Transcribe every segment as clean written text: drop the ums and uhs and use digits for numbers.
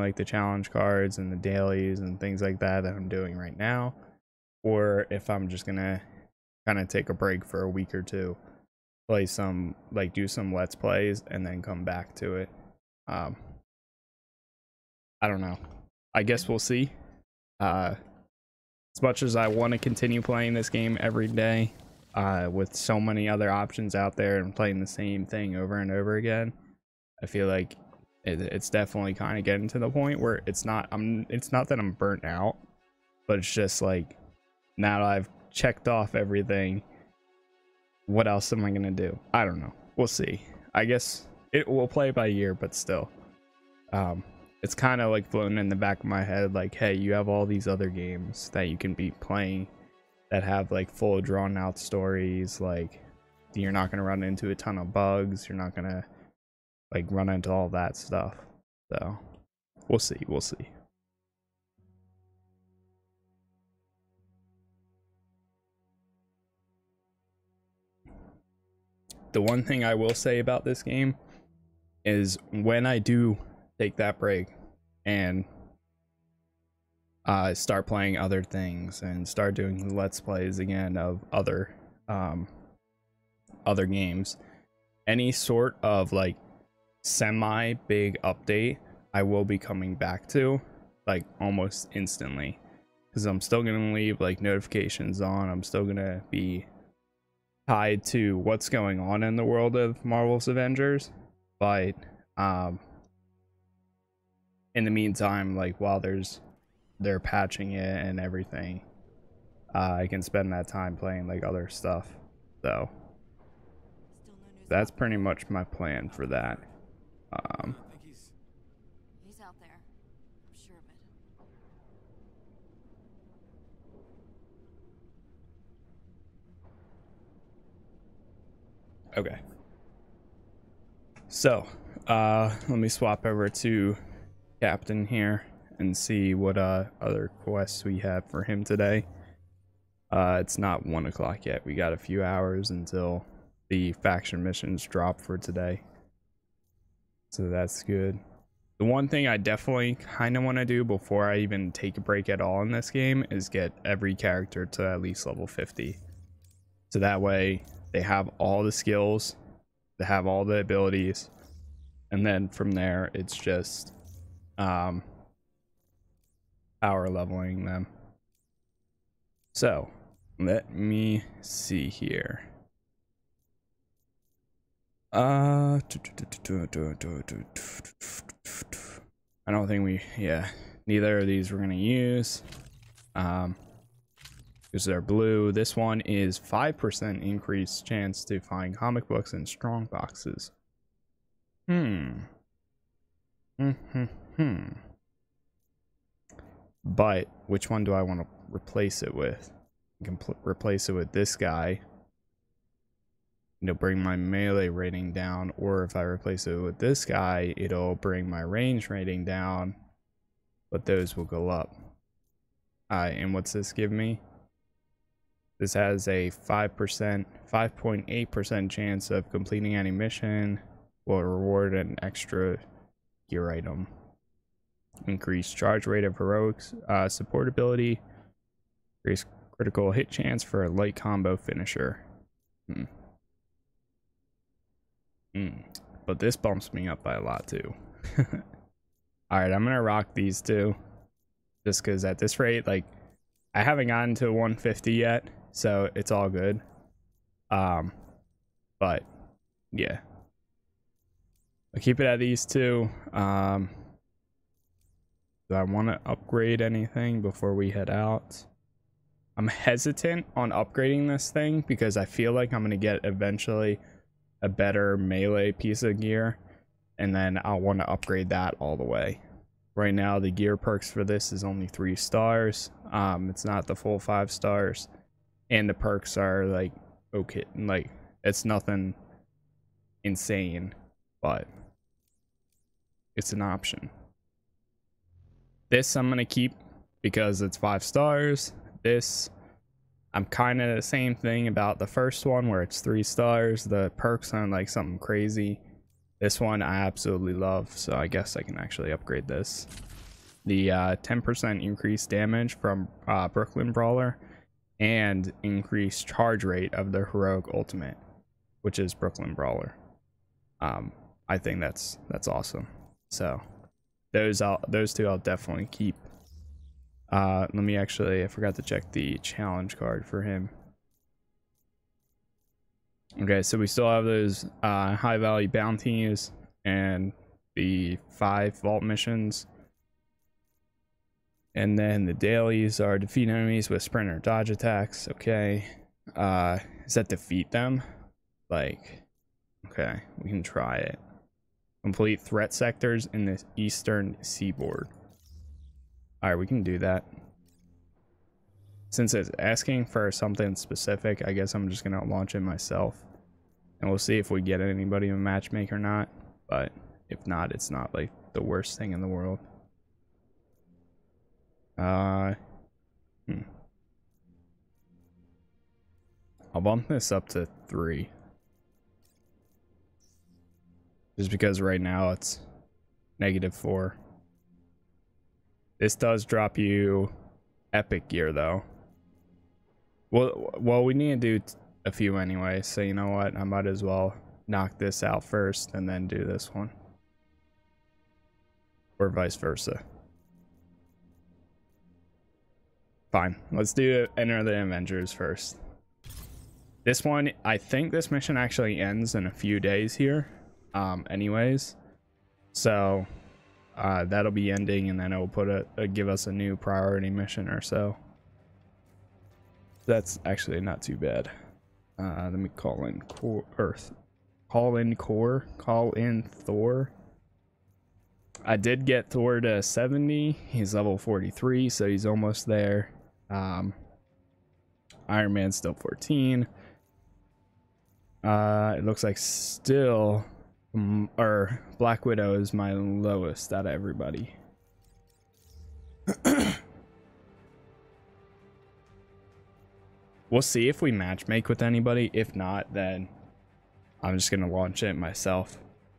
like the challenge cards and the dailies and things like that that I'm doing right now, or if I'm just gonna kind of take a break for a week or two, play some, like, do some let's plays and then come back to it. I don't know, I guess we'll see. As much as I want to continue playing this game every day, with so many other options out there and playing the same thing over and over again, I feel like it's definitely kind of getting to the point where it's not that I'm burnt out, but it's just like, now that I've checked off everything, what else am I gonna do? I don't know, we'll see. I guess it will play by year, but still, it's kind of like floating in the back of my head, like, hey, you have all these other games that you can be playing that have like full drawn out stories, like you're not gonna run into a ton of bugs, you're not gonna like run into all that stuff. So we'll see, we'll see. The one thing I will say about this game is when I do take that break and start playing other things and start doing let's plays again of other other games, any sort of like semi big update, I will be coming back to like almost instantly, because I'm still gonna leave like notifications on. I'm still gonna be tied to what's going on in the world of Marvel's Avengers, but in the meantime, like while they're patching it and everything, I can spend that time playing like other stuff. So that's pretty much my plan for that. I think he's out there. I'm sure of it. Okay, so let me swap over to Captain here and see what other quests we have for him today. It's not 1 o'clock yet, we got a few hours until the faction missions drop for today, so that's good. The one thing I definitely kind of want to do before I even take a break at all in this game is get every character to at least level 50, so that way they have all the skills, they have all the abilities, and then from there it's just power leveling them. So let me see here. I don't think we, yeah, neither of these we're gonna use, because they're blue. This one is 5% increased chance to find comic books in strong boxes. But which one do I want to replace it with? I can replace it with this guy, it'll bring my melee rating down, or if I replace it with this guy, it'll bring my range rating down, but those will go up. And what's this give me? This has a 5.8% chance of completing any mission, will reward an extra gear item. Increased charge rate of heroics, support ability, increased critical hit chance for a light combo finisher. But this bumps me up by a lot too. Alright, I'm gonna rock these two, just because at this rate, like, I haven't gotten to 150 yet, so it's all good. But yeah, I'll keep it at these two. Do I want to upgrade anything before we head out? I'm hesitant on upgrading this thing because I feel like I'm gonna get eventually a better melee piece of gear, and then I'll want to upgrade that all the way. Right now the gear perks for this is only 3 stars. It's not the full 5 stars, and the perks are like, okay, like it's nothing insane, but it's an option. This I'm gonna keep because it's 5 stars. This, I'm kind of the same thing about the first one where it's 3 stars. The perks aren't like something crazy. This one I absolutely love, so I guess I can actually upgrade this. the 10% increased damage from Brooklyn Brawler and increased charge rate of the heroic ultimate, which is Brooklyn Brawler. I think that's awesome. So those two I'll definitely keep. Let me actually, I forgot to check the challenge card for him. Okay, so we still have those high value bounties and the 5 vault missions. And then the dailies are defeat enemies with sprint or dodge attacks. Okay. Is that defeat them? Like, okay, we can try it. Complete threat sectors in the eastern seaboard. All right, we can do that. Since it's asking for something specific, I guess I'm just gonna launch it myself, and we'll see if we get anybody in a matchmake or not. But if not, it's not like the worst thing in the world. I'll bump this up to 3, just because right now it's -4. This does drop you epic gear though. Well, we need to do a few anyway, so you know what? I might as well knock this out first and then do this one. Or vice versa. Fine. Let's do Enter the Avengers first. This one, I think this mission actually ends in a few days here. Anyways. So that'll be ending, and then it'll put give us a new priority mission or so. That's actually not too bad. Let me call in Earth. Call in Thor. I did get Thor to 70. He's level 43, so he's almost there. Iron Man's still 14. It looks like still... or Black Widow is my lowest out of everybody. We'll see if we matchmake with anybody. If not, then I'm just gonna launch it myself.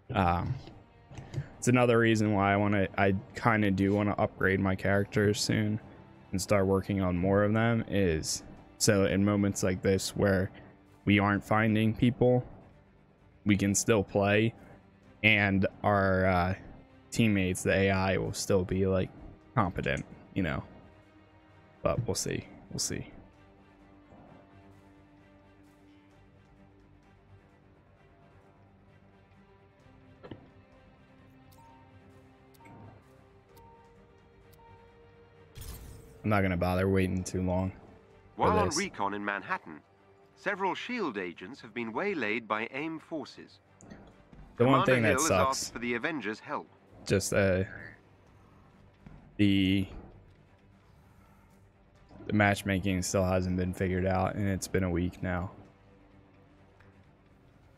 It's another reason why I kind of do want to upgrade my characters soon and start working on more of them, is so in moments like this where we aren't finding people, we can still play, and our teammates, the AI, will still be like competent, you know. But we'll see. We'll see. I'm not gonna bother waiting too long. While on recon in Manhattan, several SHIELD agents have been waylaid by AIM forces. The one thing that sucks for the Avengers' help. Just the matchmaking still hasn't been figured out, and it's been a week now.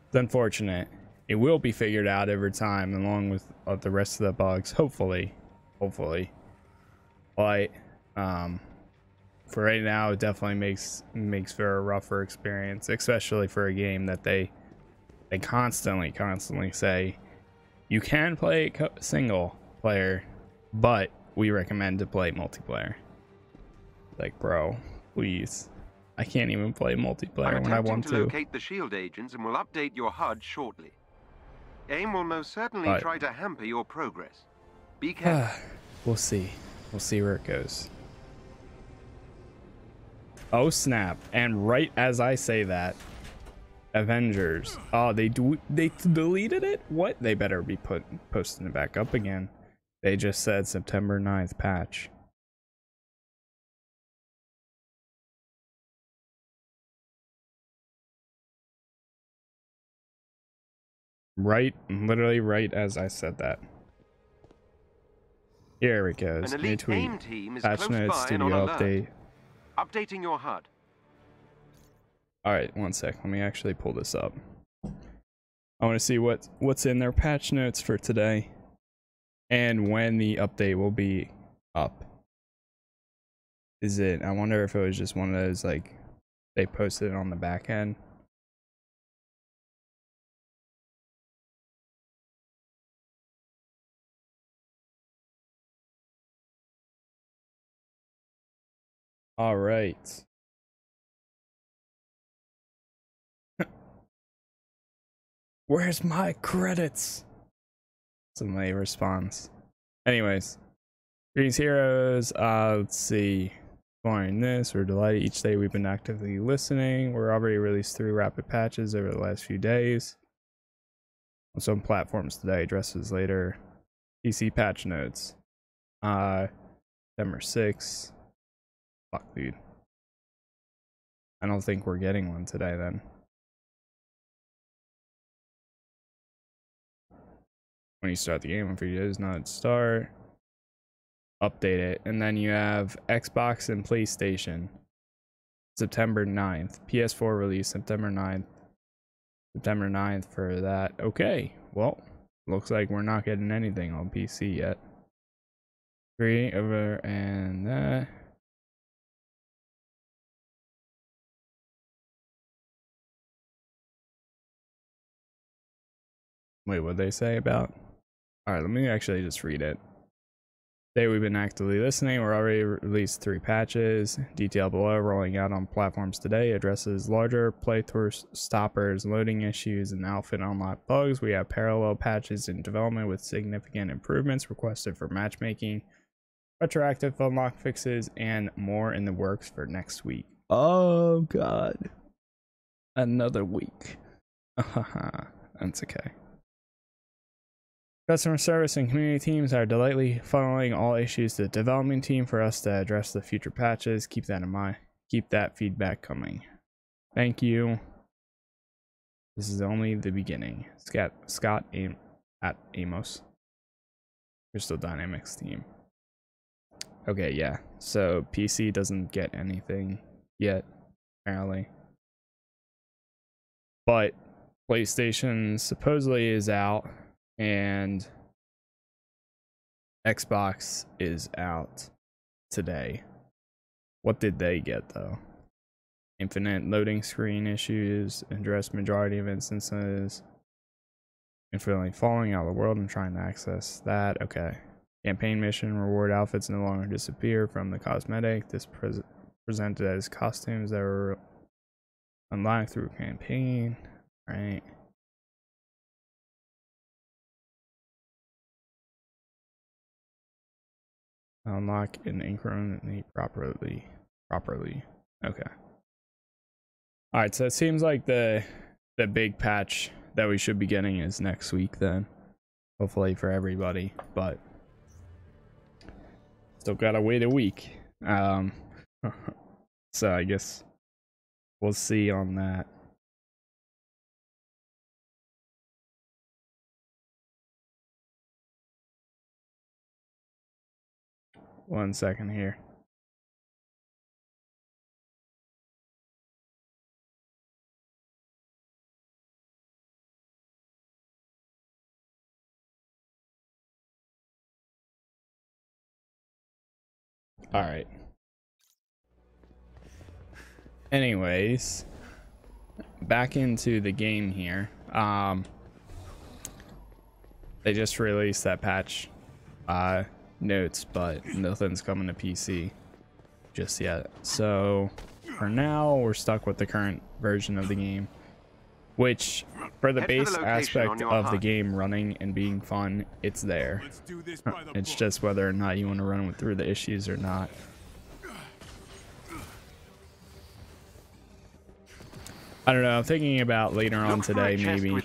It's unfortunate. It will be figured out over time, along with the rest of the bugs, hopefully. Hopefully. But for right now, it definitely makes for a rougher experience, especially for a game that they constantly say you can play single player, but we recommend to play multiplayer. Like, bro, please. I can't even play multiplayer when I want to. Locate the SHIELD agents and will update your HUD shortly. AIM will most certainly try to hamper your progress. Be careful. We'll see. We'll see where it goes. Oh snap, and right as I say that, Avengers, oh, they deleted it? What? They better be posting it back up again. They just said September 9th patch. Right, literally right as I said that. Here it goes, new tweet, patch notes, studio update. Updating your HUD. All right, one sec. Let me actually pull this up. I want to see what's in their patch notes for today and when the update will be up. Is it, I wonder if it was just one of those, like, they posted it on the back end. All right. Where's my credits? Somebody responds. Anyways, greetings, heroes. Let's see. Following this, we're delighted each day we've been actively listening. We're already released 3 rapid patches over the last few days. On some platforms today, addresses later. PC patch notes. September 6th. Fuck, dude. I don't think we're getting one today then. When you start the game, if it does not start, update it. And then you have Xbox and PlayStation, September 9th. PS4 release, September 9th. September 9th for that. Okay, well, looks like we're not getting anything on PC yet. Three over and that. Wait, what'd they say about? All right, let me actually just read it. Today we've been actively listening. We're already released 3 patches. Detail below, rolling out on platforms today. Addresses larger playthrough stoppers, loading issues, and outfit unlock bugs. We have parallel patches in development with significant improvements requested for matchmaking, retroactive unlock fixes, and more in the works for next week. Oh God, another week. That's okay. Customer service and community teams are delightfully funneling all issues to the development team for us to address the future patches. Keep that in mind. Keep that feedback coming. Thank you. This is only the beginning. Scott at Amos. Crystal Dynamics team. Okay, yeah. So PC doesn't get anything yet, apparently. But PlayStation supposedly is out. And Xbox is out today. What did they get though? Infinite loading screen issues, address majority of instances, infinitely falling out of the world and trying to access that. Okay. Campaign mission reward outfits no longer disappear from the cosmetic. This presented as costumes that were unlocked through campaign. All right. Unlock and incrementally properly. Okay. All right. So it seems like the big patch that we should be getting is next week then, hopefully for everybody, but still gotta wait a week. So I guess we'll see on that. One second here. All right. Anyways, back into the game here. They just released that patch. Notes, but nothing's coming to PC just yet. So for now, we're stuck with the current version of the game, which for the base aspect of the game running and being fun, it's there. It's just whether or not you want to run through the issues or not. I don't know. I'm thinking about later on today, maybe.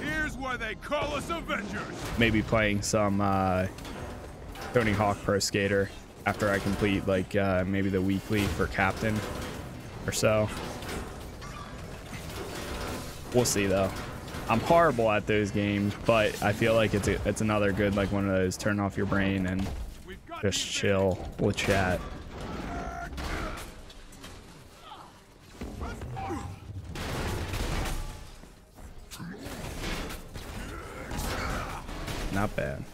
Here's why they call us Avengers. Maybe playing some Tony Hawk Pro Skater after I complete like maybe the weekly for Captain or so. We'll see though. I'm horrible at those games, but I feel like it's another good like one of those turn off your brain and just chill. We'll chat. Not bad.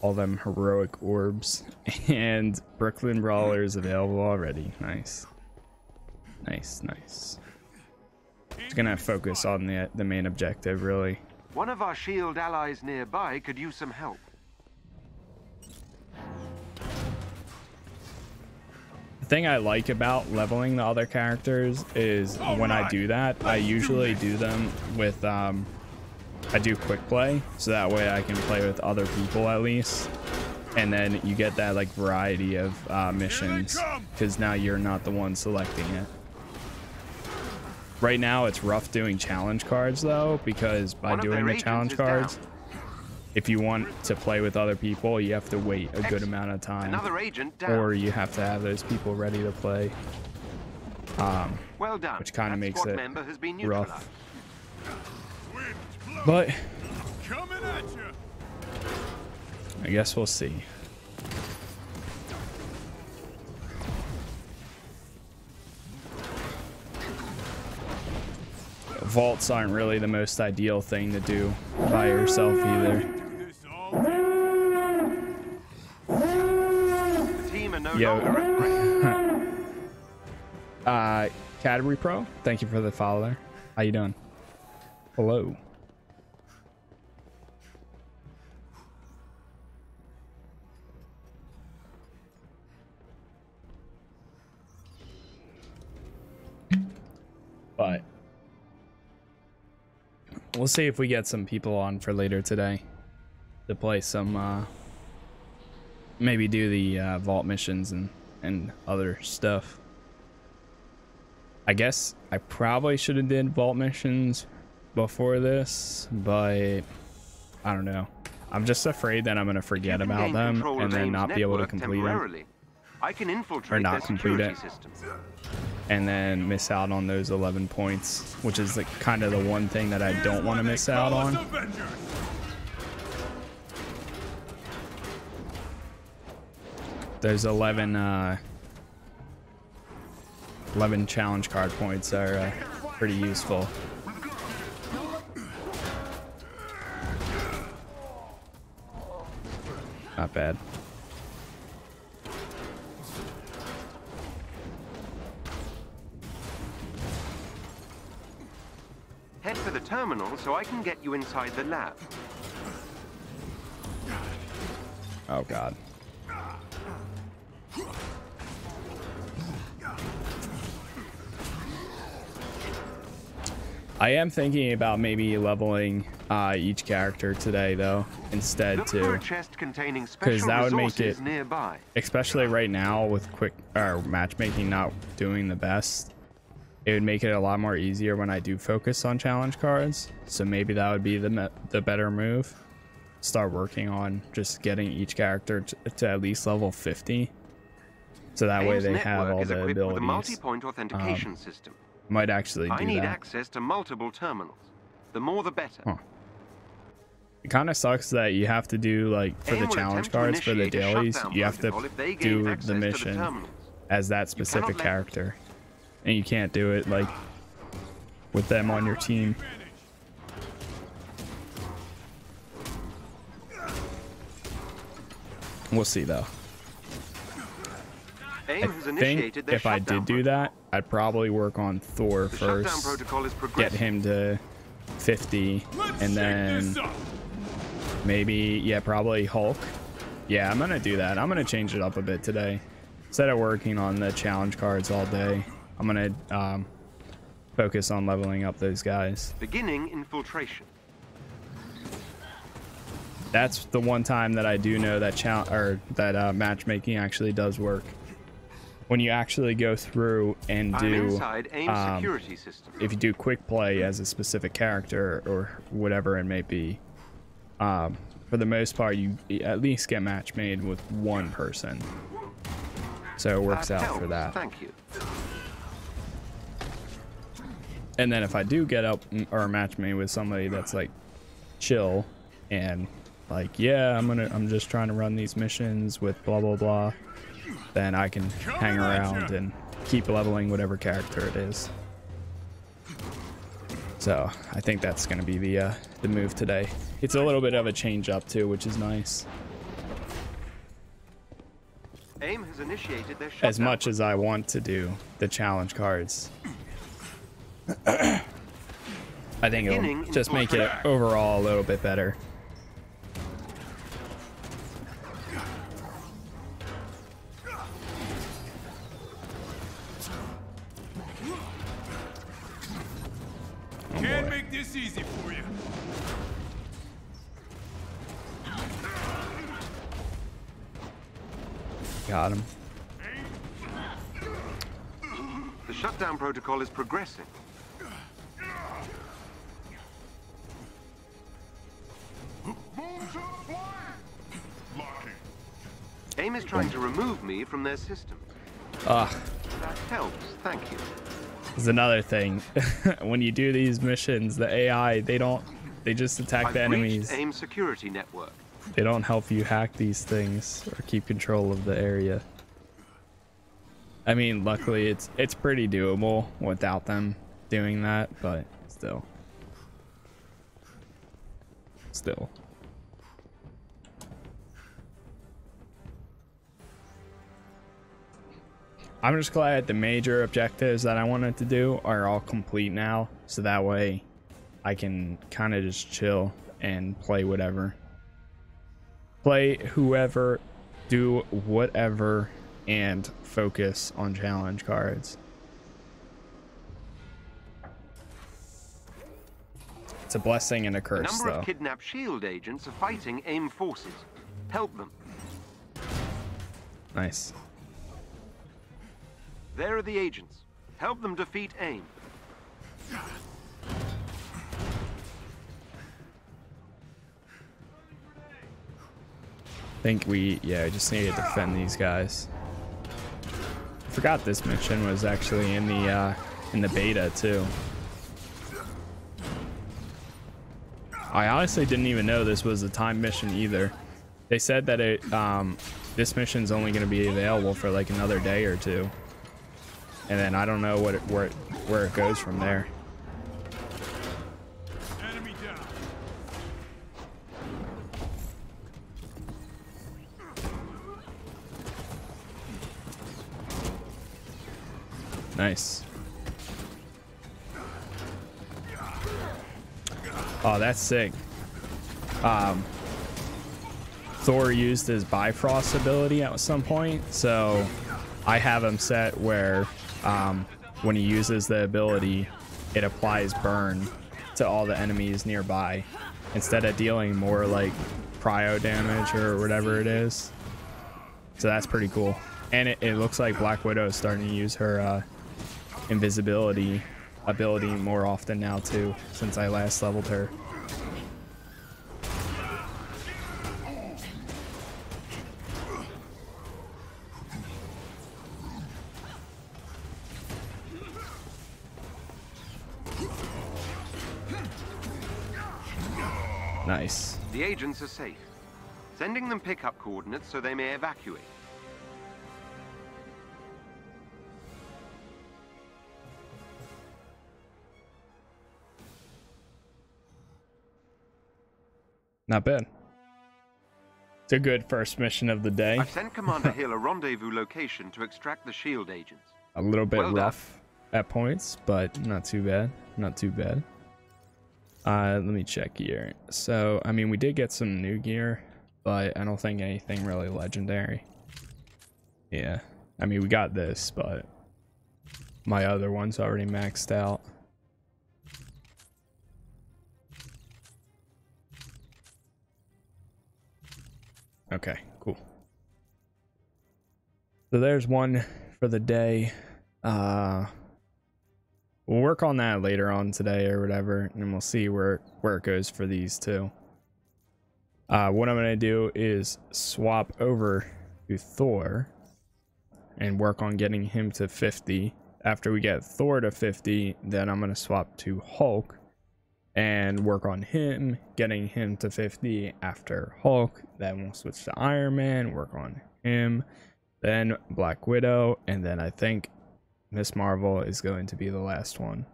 All them heroic orbs and Brooklyn Brawler is available already. Nice. Nice, nice. Just gonna focus on the main objective really. One of our shield allies nearby could use some help. The thing I like about leveling the other characters is when I do that, I usually do them with I do quick play, so that way I can play with other people at least, and then you get that like variety of missions, because now you're not the one selecting it. Right now it's rough doing challenge cards though, because by doing the challenge cards, if you want to play with other people, you have to wait a good amount of time, or you have to have those people ready to play, which kind of makes it rough. But I guess we'll see. Vaults aren't really the most ideal thing to do by yourself either. Yo, Cadbury Pro, thank you for the follow there. How you doing? Hello. But we'll see if we get some people on for later today to play some, maybe do the vault missions and other stuff. I guess I probably should have did vault missions before this, but I don't know. I'm just afraid that I'm going to forget about them and then not be able to complete them, or not complete it, and then miss out on those 11 points, which is like kind of the one thing that I don't want to miss out on. Those 11 challenge card points are pretty useful. Not bad. Head for the terminal so I can get you inside the lab. Oh God. I am thinking about maybe leveling each character today though, instead too, because that would make it, especially right now with quick or matchmaking not doing the best, it would make it a lot more easier when I do focus on challenge cards. So maybe that would be the better move. Start working on just getting each character to at least level 50. So that way they have all the abilities. Multi-point authentication system. Might actually do that. I need access to multiple terminals. The more the better. Huh. It kind of sucks that you have to do, like, for the challenge cards, for the dailies, you have to do the mission as that specific character. And you can't do it like with them on your team. We'll see though. I think if I did do that, I'd probably work on Thor first, get him to 50, and then maybe, yeah, probably Hulk. Yeah, I'm gonna do that. I'm gonna change it up a bit today. Instead of working on the challenge cards all day, I'm gonna focus on leveling up those guys. Beginning infiltration. That's the one time that I do know that matchmaking actually does work. When you actually go through and do, security system. If you do quick play as a specific character or whatever it may be, for the most part, you at least get match made with one person. So it works out for that. Thank you. And then if I do get up or match me with somebody that's like chill and like, yeah, I'm just trying to run these missions with blah, blah, blah, then I can hang around and keep leveling whatever character it is. So I think that's going to be the move today. It's a little bit of a change up too, which is nice. AIM has initiated their shutdown. As much as I want to do the challenge cards, I think it'll just make it overall a little bit better. this easy for you. Got him. The shutdown protocol is progressing. AIM is trying to remove me from their system. Ah. That helps, thank you. There's another thing. When you do these missions, the AI, they just attack the enemies. AIM security network. They don't help you hack these things or keep control of the area. I mean, luckily it's pretty doable without them doing that, but still. I'm just glad the major objectives that I wanted to do are all complete now, so that way I can kind of just chill and play whoever, do whatever, and focus on challenge cards. It's a blessing and a curse, though. A number of kidnapped shield agents are fighting AIM forces. Help them. Nice. There are the agents. Help them defeat AIM. I just need to defend these guys. I forgot this mission was actually in the beta too. I honestly didn't even know this was a timed mission either. They said that this mission's only going to be available for like another day or two. And then I don't know what where it goes from there. Enemy down. Nice. Oh, that's sick. Thor used his Bifrost ability at some point, so I have him set where when he uses the ability, it applies burn to all the enemies nearby instead of dealing more like cryo damage or whatever it is. So that's pretty cool. And it looks like Black Widow is starting to use her invisibility ability more often now too, since I last leveled her. Nice. The agents are safe. Sending them pickup coordinates so they may evacuate. Not bad. It's a good first mission of the day. I've sent Commander Hill a rendezvous location to extract the shield agents. A little bit rough at points, but not too bad. Not too bad. Let me check here. So, I mean, we did get some new gear, but I don't think anything really legendary. Yeah. I mean, we got this, but my other one's already maxed out. Okay, cool. So there's one for the day. We'll work on that later on today or whatever, and we'll see where it goes for these two. What I'm going to do is swap over to Thor and work on getting him to 50. After we get Thor to 50, then I'm going to swap to Hulk and work on him, getting him to 50 after Hulk. Then we'll switch to Iron Man, work on him, then Black Widow, and then I think Ms. Marvel is going to be the last one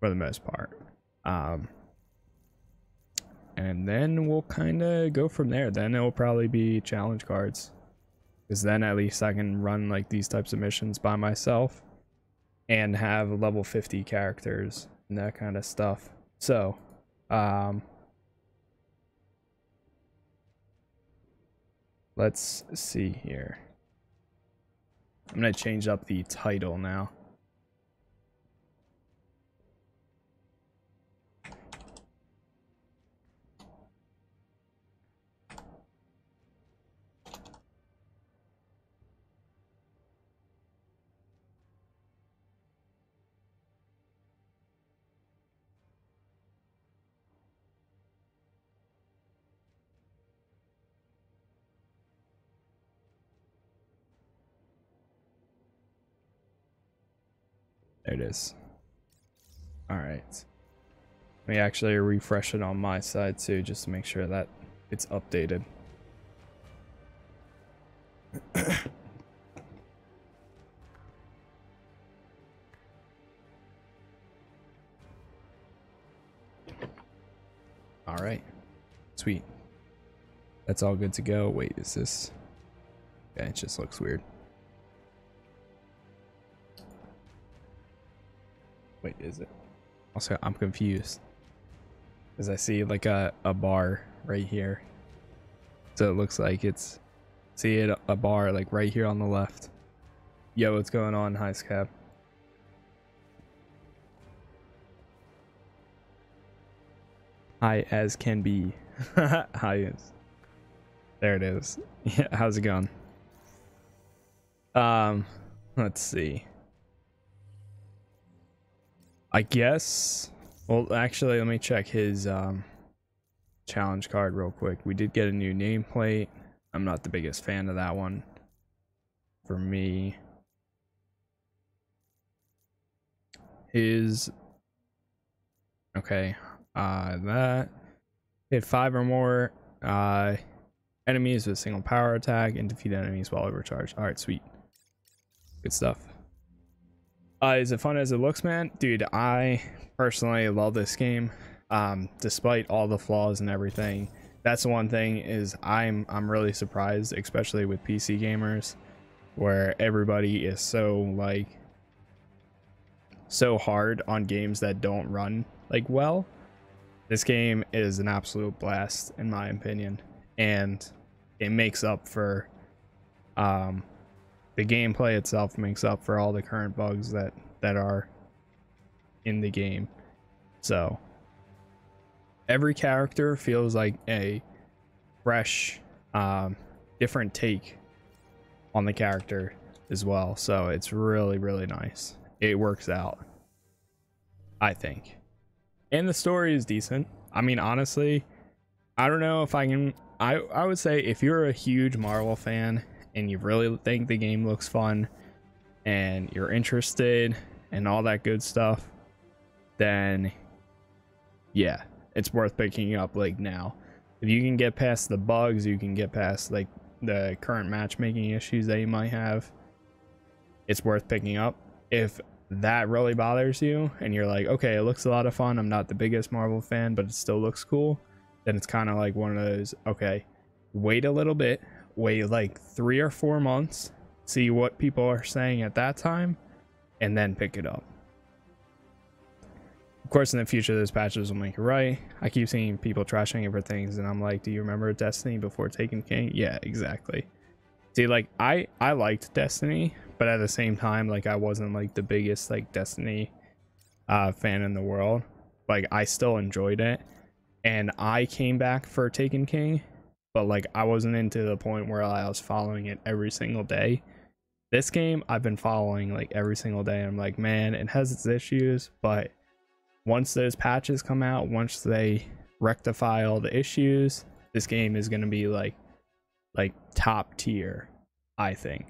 for the most part, and then we'll kind of go from there. Then it will probably be challenge cards, because then at least I can run like these types of missions by myself and have level 50 characters and that kind of stuff. So let's see here. I'm going to change up the title now. There it is. All right. Let me actually refresh it on my side too, just to make sure that it's updated. All right. Sweet. That's all good to go. Wait, is this? Yeah, it just looks weird. Wait, is it? Also, I'm confused. Because I see like a bar right here. So it looks like it's... See it, a bar like right here on the left. Yo, what's going on, Heist Cap? High as can be. High as. There it is. Yeah, how's it going? Let's see. I guess, well, actually, let me check his challenge card real quick. We did get a new nameplate. I'm not the biggest fan of that one for me. His, okay, that hit 5 or more enemies with a single power attack and defeat enemies while overcharged. All right, sweet, good stuff. Is it fun as it looks, man? Dude, I personally love this game, despite all the flaws and everything. That's the one thing is I'm really surprised, especially with PC gamers, where everybody is so like so hard on games that don't run like well. This game is an absolute blast in my opinion, and it makes up for the gameplay itself makes up for all the current bugs that are in the game. So every character feels like a fresh, different take on the character as well. So it's really, really nice. It works out, I think. And the story is decent. I mean, honestly, I don't know if I can... I would say if you're a huge Marvel fan and you really think the game looks fun and you're interested and all that good stuff, then yeah, it's worth picking up like now. If you can get past the bugs, you can get past like the current matchmaking issues that you might have, it's worth picking up. If that really bothers you and you're like, okay, it looks a lot of fun, I'm not the biggest Marvel fan, but it still looks cool, then it's kind of like one of those, okay, wait a little bit. Wait like 3 or 4 months, see what people are saying at that time, and then pick it up. Of course, in the future, those patches will make it right. I keep seeing people trashing it for things, and I'm like, do you remember Destiny before Taken King? Yeah, exactly. See, like, I liked Destiny, but at the same time, like, I wasn't, like, the biggest, like, Destiny fan in the world. Like, I still enjoyed it, and I came back for Taken King, but like I wasn't into the point where I was following it every single day. This game I've been following like every single day, and I'm like, man, it has its issues, but once those patches come out, once they rectify all the issues, this game is going to be like top tier, I think.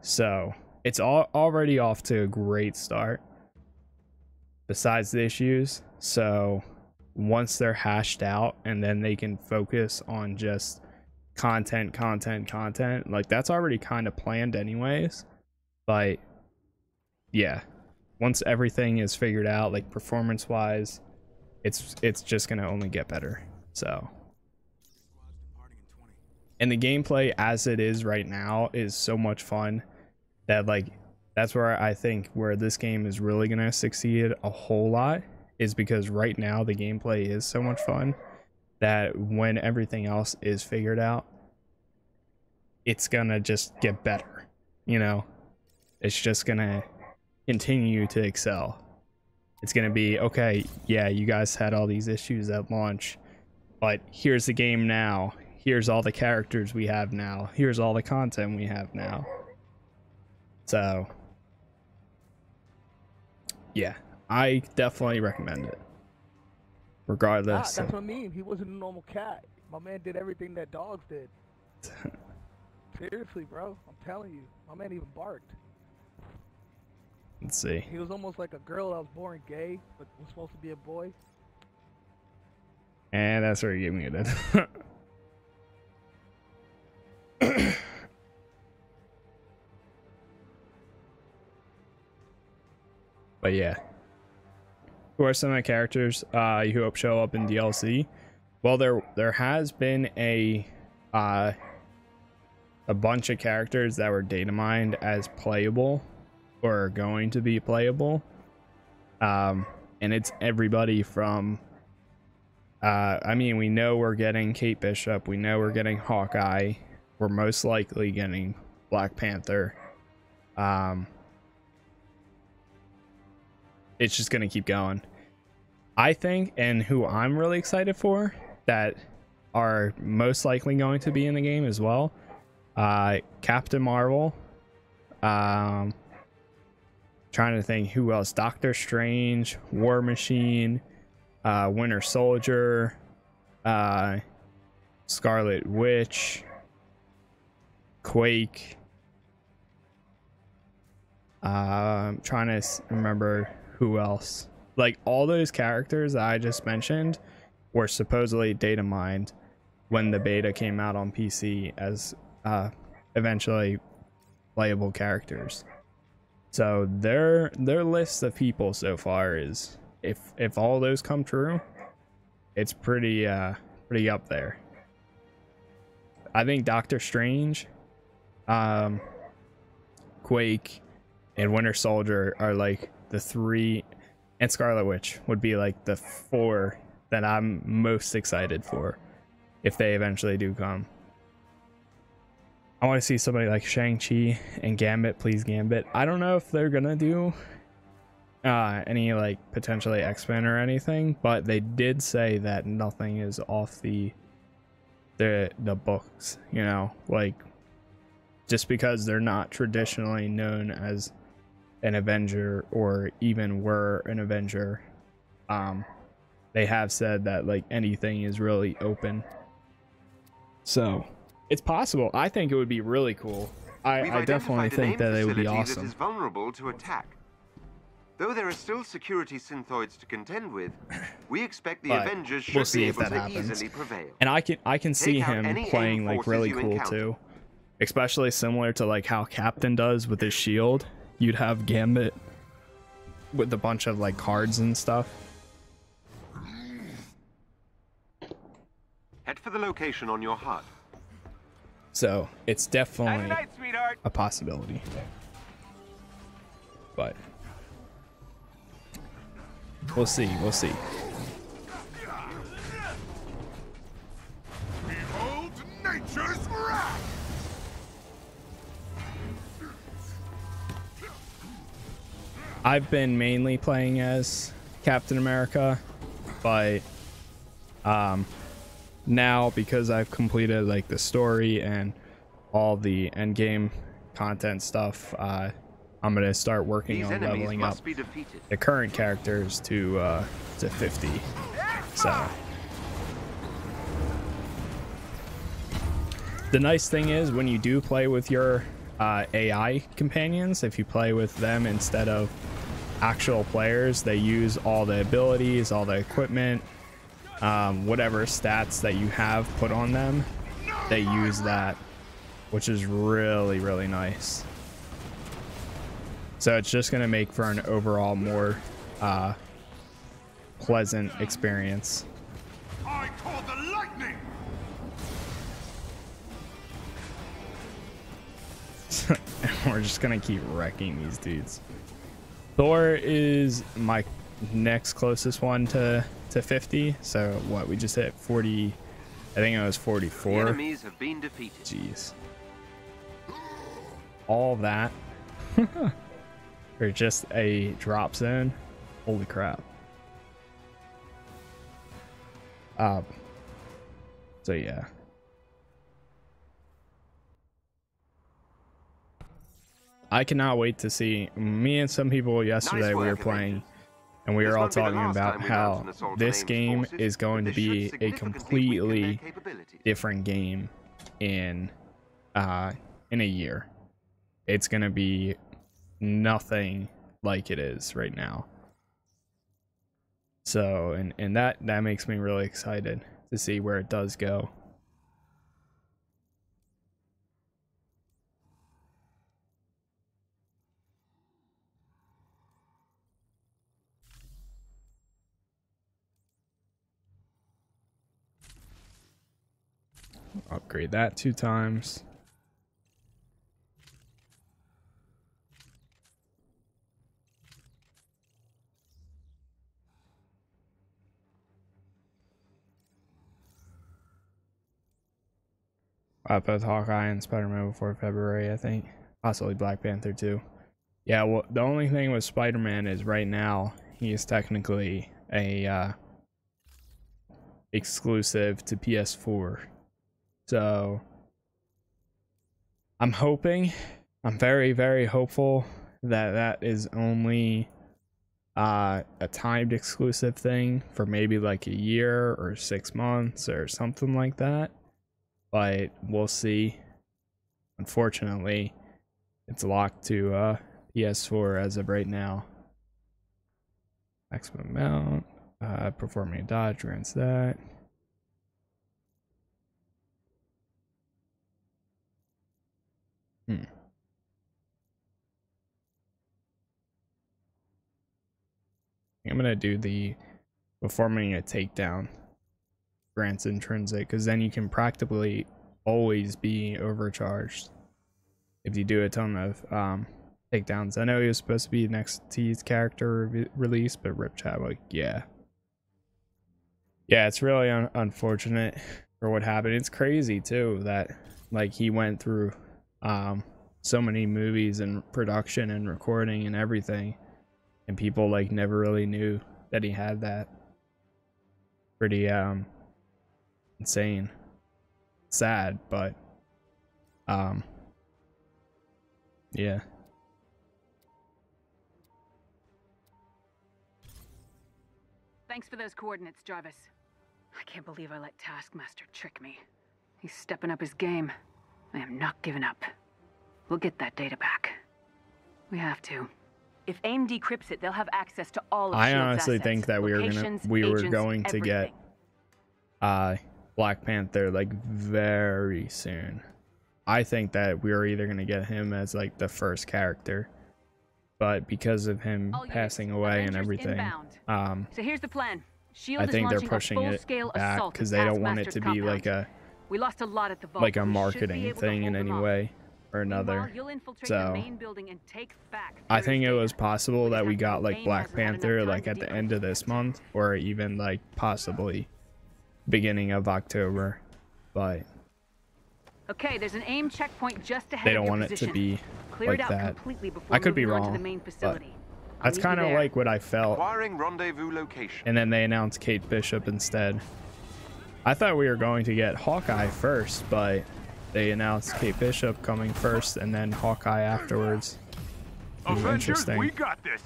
So it's already off to a great start besides the issues. So once they're hashed out and then they can focus on just content, like that's already kind of planned anyways. But yeah, once everything is figured out, like performance wise, it's just gonna only get better. So, and the gameplay as it is right now is so much fun that like that's where I think where this game is really gonna succeed a whole lot, is because right now the gameplay is so much fun that when everything else is figured out, it's gonna just get better, you know? It's just gonna continue to excel. It's gonna be, okay, yeah, you guys had all these issues at launch, but here's the game now. Here's all the characters we have now. Here's all the content we have now. So, yeah. I definitely recommend it. Regardless. Ah, that's what I mean. He wasn't a normal cat. My man did everything that dogs did. Seriously, bro. I'm telling you. My man even barked. Let's see. He was almost like a girl that was born gay, but was supposed to be a boy. And that's where you get muted. But yeah. Who are some of the characters you hope show up in DLC? Well, there has been a bunch of characters that were data mined as playable or are going to be playable. And it's everybody from I mean, we know we're getting Kate Bishop, we know we're getting Hawkeye, we're most likely getting Black Panther. It's just gonna keep going, I think. And who I'm really excited for that are most likely going to be in the game as well, Captain Marvel, trying to think who else, Doctor Strange, War Machine, Winter Soldier, Scarlet Witch, Quake, I'm trying to remember who else. Like, all those characters that I just mentioned were supposedly data mined when the beta came out on PC as eventually playable characters. So their list of people so far is, if all those come true, it's pretty pretty up there. I think Doctor Strange, Quake, and Winter Soldier are like the three, and Scarlet Witch would be like the four that I'm most excited for if they eventually do come. I want to see somebody like Shang-Chi and Gambit. Please, Gambit. I don't know if they're gonna do any like potentially X-Men or anything, but they did say that nothing is off the books, you know, like, just because they're not traditionally known as an Avenger or even were an Avenger, they have said that like anything is really open, so it's possible. I think it would be really cool. I definitely think that it would be awesome. That is vulnerable to attack. Though there are still security synthoids to contend with, we expect the Avengers should be able to easily prevail. And I can see him playing like really cool too, especially similar to like how Captain does with his shield. You'd have Gambit with a bunch of like cards and stuff. Head for the location on your heart. So it's definitely a possibility, but we'll see. We'll see. Behold nature's wrath. I've been mainly playing as Captain America, but now, because I've completed like the story and all the end game content stuff, I'm gonna start working on leveling up the current characters to 50. So the nice thing is, when you do play with your AI companions, if you play with them instead of actual players, they use all the abilities, all the equipment, whatever stats that you have put on them, they use that, which is really, really nice. So it's just going to make for an overall more pleasant experience. I call the lightning. We're just going to keep wrecking these dudes. Thor is my next closest one to 50, so what, we just hit 40, I think it was 44. The enemies have been defeated. Jeez, all that or just a drop zone, holy crap. So yeah, I cannot wait to see. Me and some people yesterday, nice work, we were playing, and we were all talking about how this game is going to be a completely different game in a year. It's going to be nothing like it is right now. So, and that makes me really excited to see where it does go. Upgrade that 2 times. Both Hawkeye and Spider-Man before February, I think. Possibly Black Panther too. Yeah, well, the only thing with Spider-Man is right now he is technically a exclusive to PS4. So I'm hoping, I'm very, very hopeful that that is only a timed exclusive thing for maybe like a year or 6 months or something like that. But we'll see. Unfortunately, it's locked to PS4 as of right now. Maximum amount, performing a dodge, grants that. I'm gonna do the performing a takedown grants intrinsic, because then you can practically always be overcharged if you do a ton of takedowns. I know he was supposed to be next T's character release, but Rip Chadwick, yeah, it's really unfortunate for what happened. It's crazy too that like he went through so many movies and production and recording and everything, and people like never really knew that he had that. Pretty insane, sad, but yeah. Thanks for those coordinates, Jarvis. I can't believe I let Taskmaster trick me. He's stepping up his game. I am not giving up. We'll get that data back. We have to. If AIM decrypts it, they'll have access to all of I honestly assets, think that we were going to everything. Get Black Panther like very soon. I think that we were either going to get him as like the first character, but because of him passing away and everything, so here's the plan. I think they're pushing it back because they don't want it to be like a we lost a lot at the vault. Like a marketing thing in any way or another. So I think it was possible that we got like Black Panther like at the end of this month, or even like possibly beginning of October. But okay, there's an AIM checkpoint just ahead. They don't want it to be like that. I could be wrong, but that's kind of like what I felt. And then they announced Kate Bishop instead. I thought we were going to get Hawkeye first, but they announced Kate Bishop coming first and then Hawkeye afterwards. Avengers, interesting. We got this.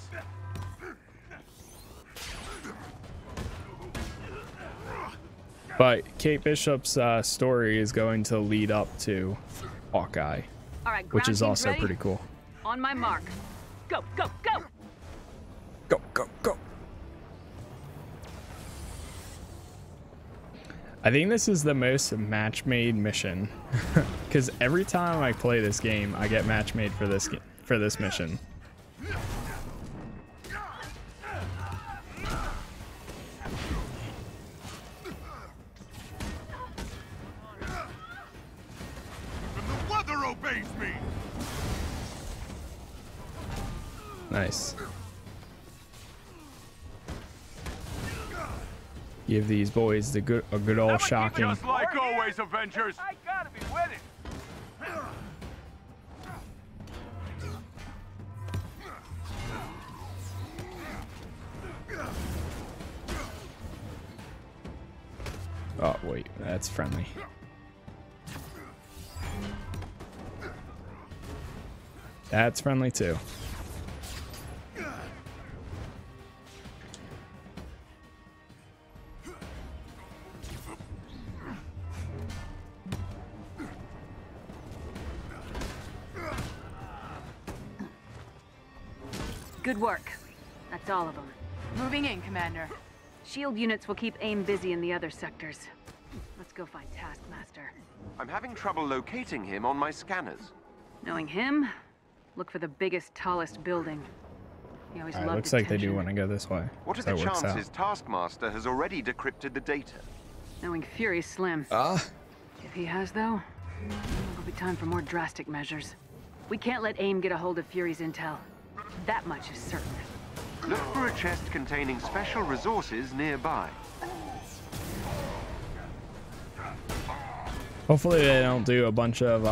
But Kate Bishop's story is going to lead up to Hawkeye, which is also pretty cool. On my mark. Go, go, go. Go, go, go. I think this is the most match-made mission, because every time I play this game, I get match-made for this mission. The weather obeys me. Nice. Give these boys the good old shocking. Just like always, Avengers. I gotta be with it. Oh wait, that's friendly. That's friendly too. Good work. That's all of them. Moving in, Commander. Shield units will keep AIM busy in the other sectors. Let's go find Taskmaster. I'm having trouble locating him on my scanners. Knowing him, look for the biggest, tallest building. He always loved looks attention. Like they do want to go this way. What are the chances Taskmaster has already decrypted the data? Knowing Fury is slim. If he has, though, it'll be time for more drastic measures. We can't let AIM get a hold of Fury's intel. That much is certain. Look for a chest containing special resources nearby. Hopefully they don't do a bunch of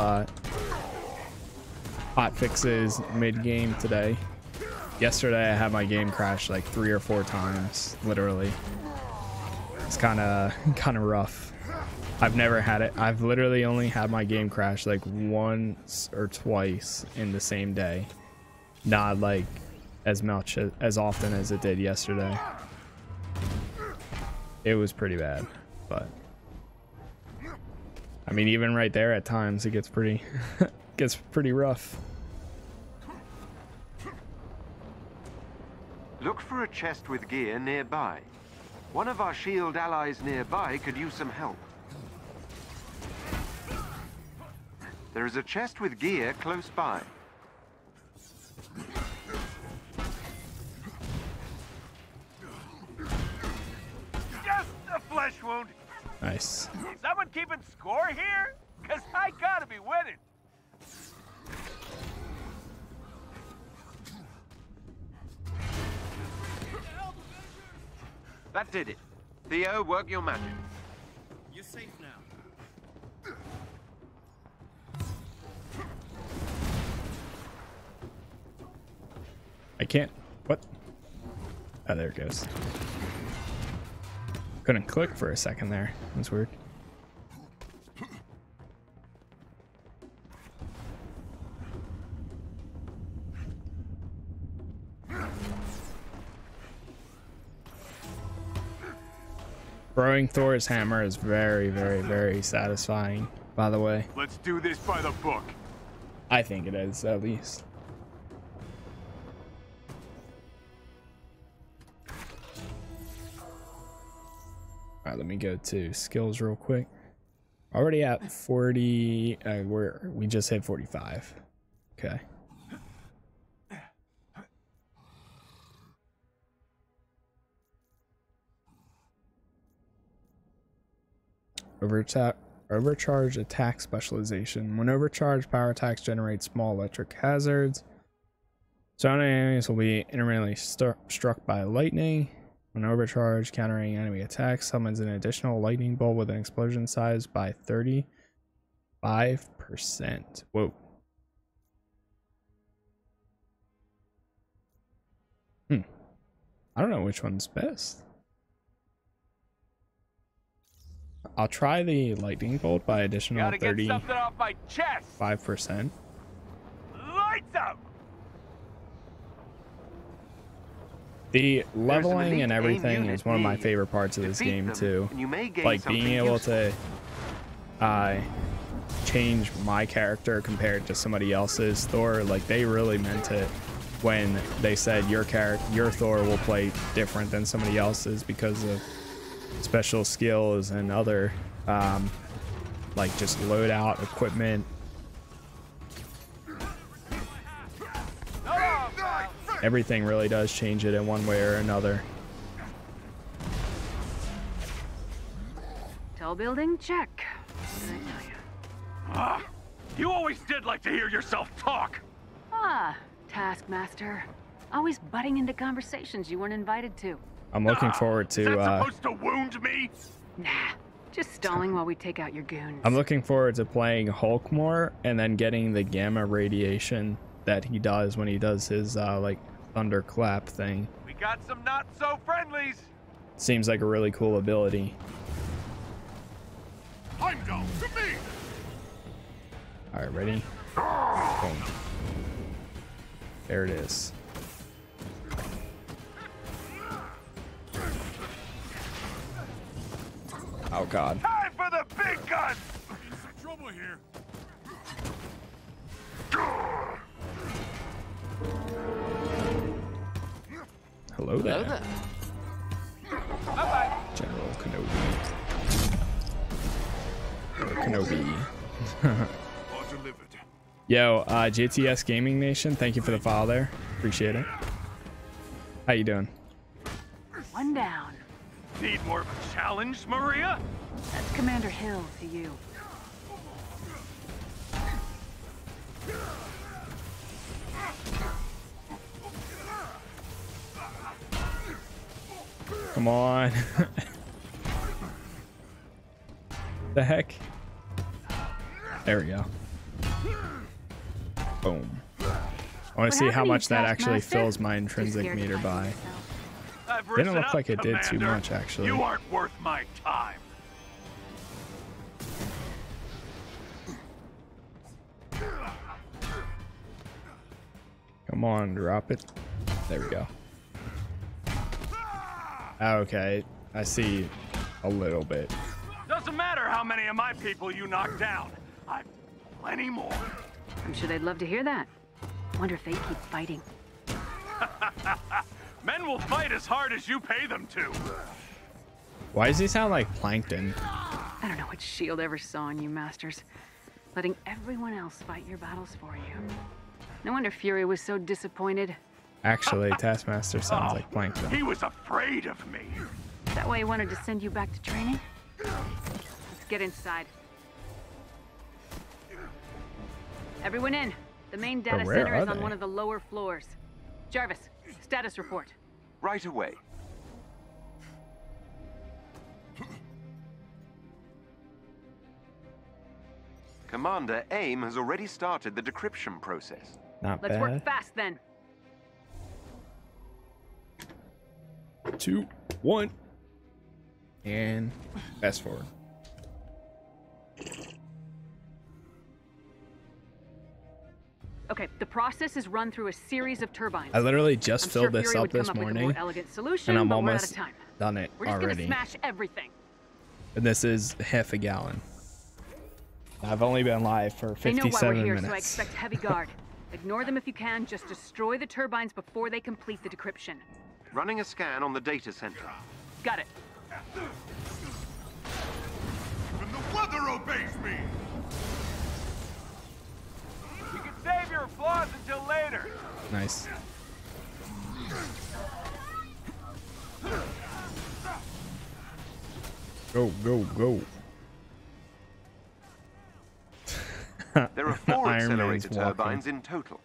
hot fixes mid-game today. Yesterday I had my game crash like 3 or 4 times, literally. It's kind of rough. I've never had it. I've literally only had my game crash like once or twice in the same day. Not like as much as often as it did yesterday. It was pretty bad, but I mean, even right there at times it gets pretty gets pretty rough. Look for a chest with gear nearby. One of our shield allies nearby could use some help. There is a chest with gear close by. Just a flesh wound. Nice. Is someone keeping score here? Because I gotta be winning. That did it. Theo, work your magic. You're safe now. I can't. What? Oh, there it goes. Couldn't click for a second there. That's weird. Throwing Thor's hammer is very, very, very satisfying, by the way. Let's do this by the book. I think it is, at least. Alright, let me go to skills real quick. Already at 40. We just hit 45. Okay. Overcharge attack specialization. When overcharged, power attacks generate small electric hazards. Surrounding enemies will be intermittently struck by lightning. When overcharged, countering enemy attacks summons an additional lightning bolt with an explosion size by 35%. Whoa. I don't know which one's best. I'll try the lightning bolt by additional 35%. Lights up. The leveling and everything is one of my favorite parts of this game too. Like being able to change my character compared to somebody else's Thor. Like they really meant it when they said your Thor will play different than somebody else's because of special skills and other like just load out equipment. Everything really does change it in one way or another. Tall building check. You always did like to hear yourself talk. Taskmaster, always butting into conversations you weren't invited to. I'm looking forward to. Is that supposed to wound me? Nah, just stalling while we take out your goons. I'm looking forward to playing Hulk more and then getting the gamma radiation that he does when he does his like thunderclap thing. We got some not so friendlies. Seems like a really cool ability. I'm going to me. All right, ready? Boom. There it is. Oh God! Time for the big gun. There's some trouble here. Hello there. Hello there. Bye-bye. General Kenobi. Kenobi. Yo, JTS Gaming Nation, thank you for the follow there. Appreciate it. How you doing? One down. Need more of a challenge, Maria? That's Commander Hill to you. Come on. The heck? There we go. Boom. I want to see how much that actually fills my intrinsic meter by. Didn't look like it did too much, actually. You aren't worth my time. Come on, drop it. There we go. Okay, I see a little bit. Doesn't matter how many of my people you knocked down. I've plenty more. I'm sure they'd love to hear that. Wonder if they keep fighting. Men will fight as hard as you pay them to. Why does he sound like Plankton? I don't know what shield ever saw in you, Masters. Letting everyone else fight your battles for you. No wonder Fury was so disappointed. Actually, Taskmaster sounds like Plankton. He was afraid of me. That way he wanted to send you back to training? Let's get inside. Everyone in. The main data center is on one of the lower floors. Jarvis, status report. Right away. Commander, AIM has already started the decryption process. Not bad. Let's work fast then. 2, 1, and fast forward. Okay, the process is run through a series of turbines. I literally just filled this up this morning, and I'm almost done it already. Smash everything. And this is half a gallon. I've only been live for 57 minutes. So I expect heavy guard. Ignore them if you can. Just destroy the turbines before they complete the decryption. Running a scan on the data center. Got it. Even the weather obeys me. You can save your applause until later. Nice. Go, go, go. There are 4 accelerator turbines in total.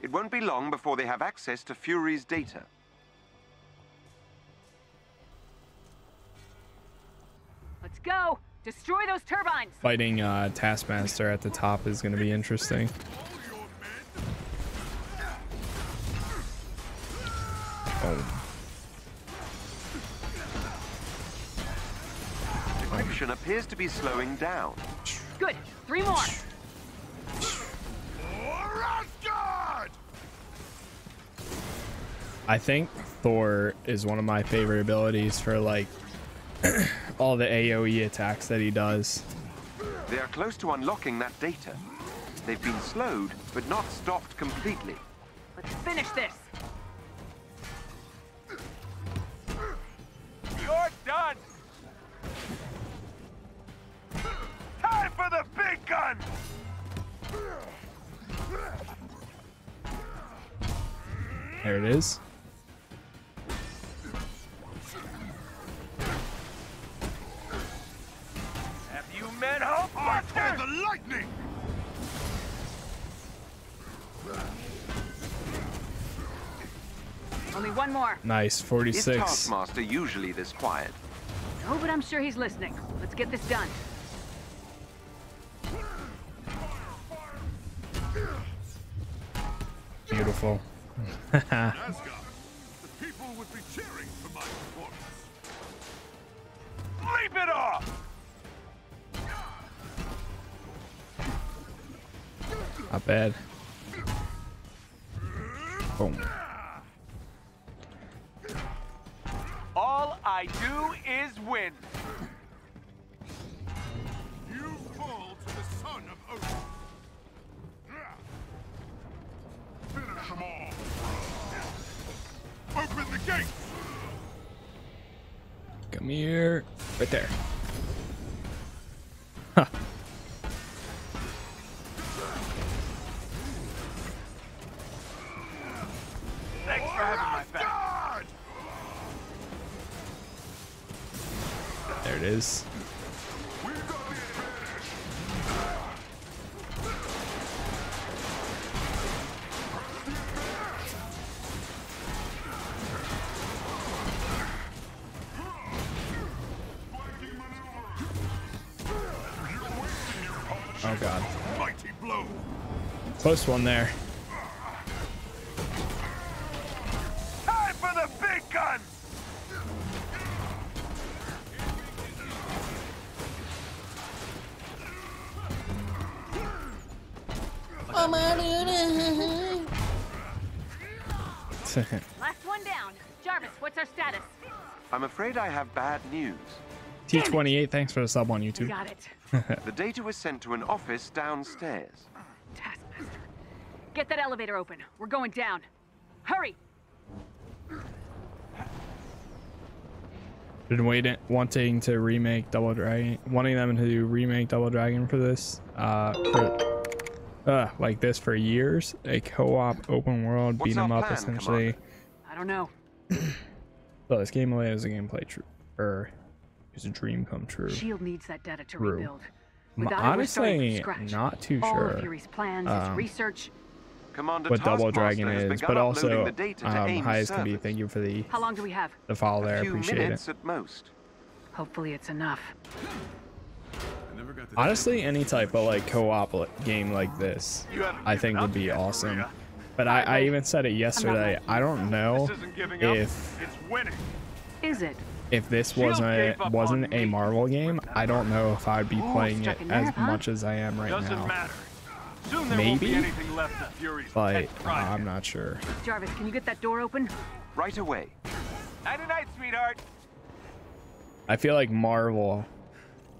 It won't be long before they have access to Fury's data. Let's go! Destroy those turbines! Fighting Taskmaster at the top is going to be interesting. Oh. Decryption appears to be slowing down. Good. 3 more. I think Thor is one of my favorite abilities for like all the AoE attacks that he does. They are close to unlocking that data. They've been slowed, but not stopped completely. Let's finish this. You're done. Time for the big gun. There it is. Man, help! I call the lightning. Only 1 more. Nice, 46. Is Taskmaster usually this quiet? No, but I'm sure he's listening. Let's get this done. Beautiful. The people would be cheering for my performance. Leap it off! Not bad. Boom. All I do is win. You fall to the son of Odin. Finish them all. Open the gate! Come here. Right there. Huh. Thanks for having my back. There it is. Oh god. Mighty blow. Close one there. Time for the big guns. Oh my. Last one down. Jarvis, what's our status? I'm afraid I have bad news. T28, thanks for the sub on YouTube. Got it. The data was sent to an office downstairs. Taskmaster, get that elevator open. We're going down. Hurry. Been waiting, wanting to remake Double Dragon, wanting them to remake Double Dragon for this, like this for years. A co-op open world beat 'em up, essentially. I don't know. So this gameplay is a gameplay true is a dream come true. Shield needs that data to rebuild. Honestly, not too sure. What Double Dragon is, but also high as can be. Thank you for the. How long do we have? The follow there, I appreciate it. At most. Hopefully, it's enough. Honestly, any type of like co-op game like this, I think would be awesome. But I even said it yesterday. I don't know if. Is it? If this wasn't a Marvel game, I don't know if I'd be playing it as much as I am right now. Maybe, but I'm not sure. Jarvis, can you get that door open? Right away. Night and night, sweetheart. I feel like Marvel,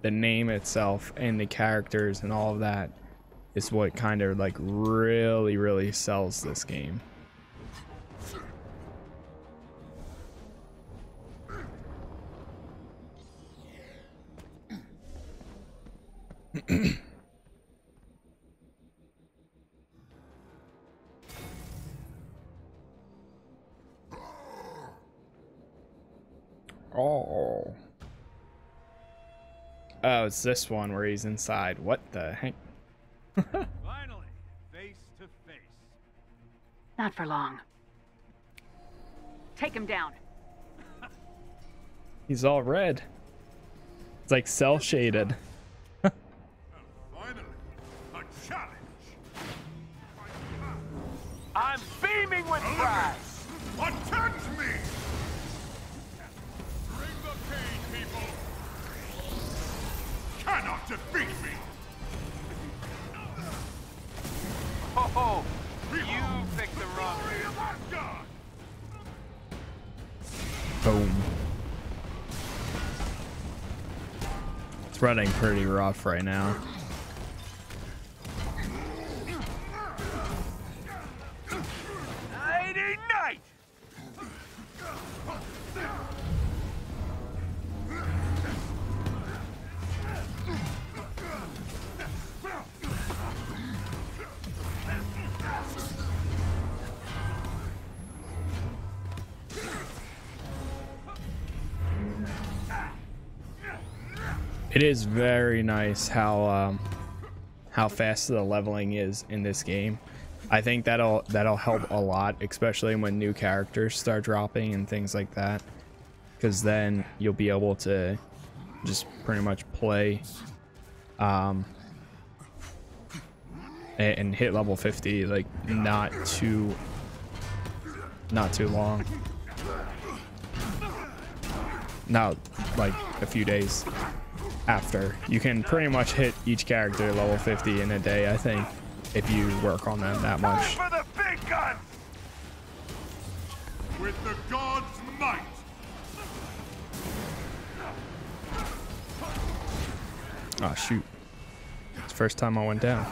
the name itself and the characters and all of that, is what kind of like really sells this game. Oh, it's this one where he's inside. What the heck? Finally, face to face. Not for long. Take him down. He's all red. It's like cell shaded. I'm beaming with pride. Attend me. Bring the pain, people. Cannot defeat me. Oh, you picked the wrong one. Boom. It's running pretty rough right now. It is very nice how fast the leveling is in this game. I think that'll help a lot, especially when new characters start dropping and things like that, because then you'll be able to just pretty much play and hit level 50 like not too long. Not like a few days after. You can pretty much hit each character level 50 in a day, I think, if you work on them that much. Time for the big gun. With the gods' might. Oh shoot. It's the first time I went down.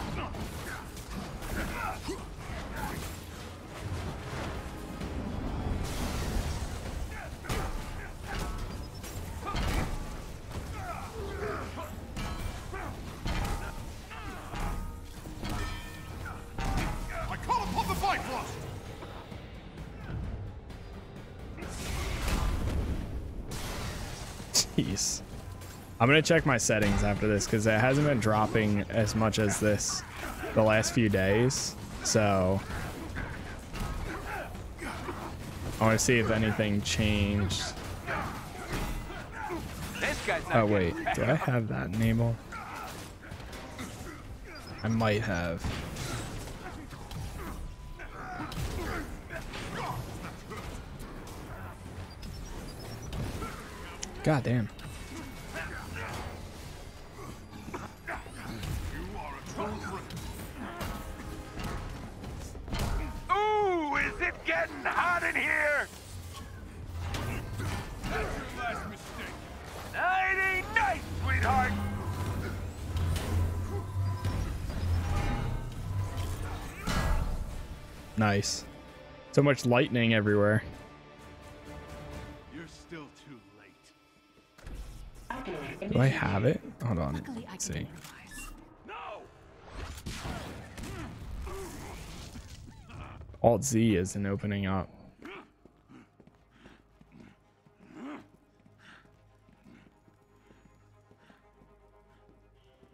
Jeez. I'm gonna check my settings after this because it hasn't been dropping as much as this the last few days. So I want to see if anything changed. Oh wait, do I have that enabled? I might have. God damn. Ooh, is it getting hot in here? That's your last mistake. Nighty night, sweetheart. Nice. So much lightning everywhere. Do I have it? Hold on. Let's see. Alt Z isn't opening up.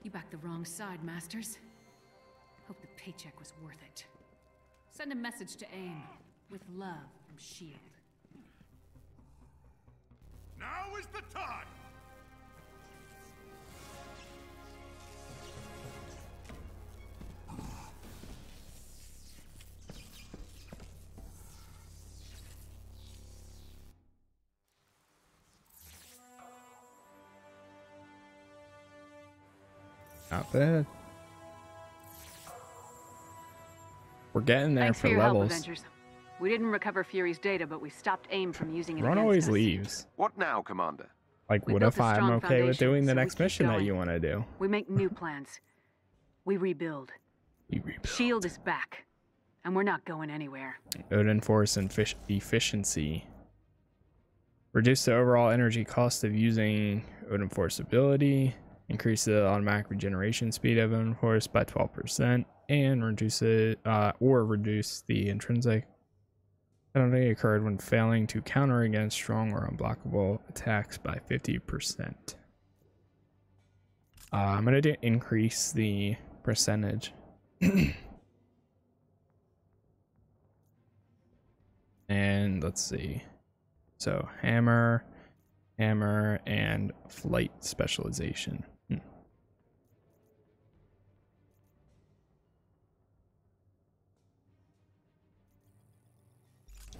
You backed the wrong side, Masters. Hope the paycheck was worth it. Send a message to AIM. With love from SHIELD. Now is the time! Not bad. We're getting there. Thanks for levels. Help, we didn't recover Fury's data, but we stopped AIM from using it. Ron always leaves. What now, Commander? Like, what if I'm okay with doing the next mission that you want to do? We make new plans. We rebuild. You rebuild. SHIELD is back, and we're not going anywhere. Odin Force and Fish Efficiency. Reduce the overall energy cost of using Odin Force ability. Increase the automatic regeneration speed of Odin Force by 12% and reduce it or reduce the intrinsic penalty occurred when failing to counter against strong or unblockable attacks by 50%. I'm going to increase the percentage. And let's see. So hammer and flight specialization.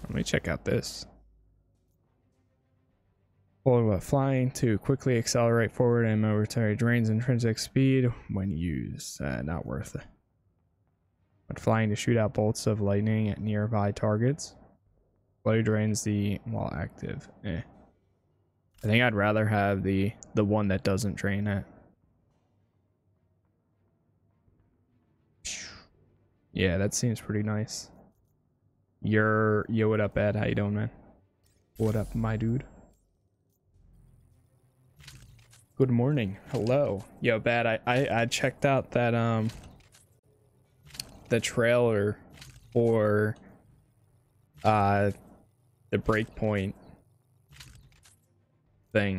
Let me check out this. While flying to quickly accelerate forward and momentarily drains intrinsic speed when used. Not worth it. But flying to shoot out bolts of lightning at nearby targets. Slow drains the while active. I think I'd rather have the one that doesn't drain it. Yeah, that seems pretty nice. Yo, what up, Ed? How you doing, man? What up, my dude? Good morning. Hello. Yo, Bad, I checked out that the trailer for the Breakpoint thing.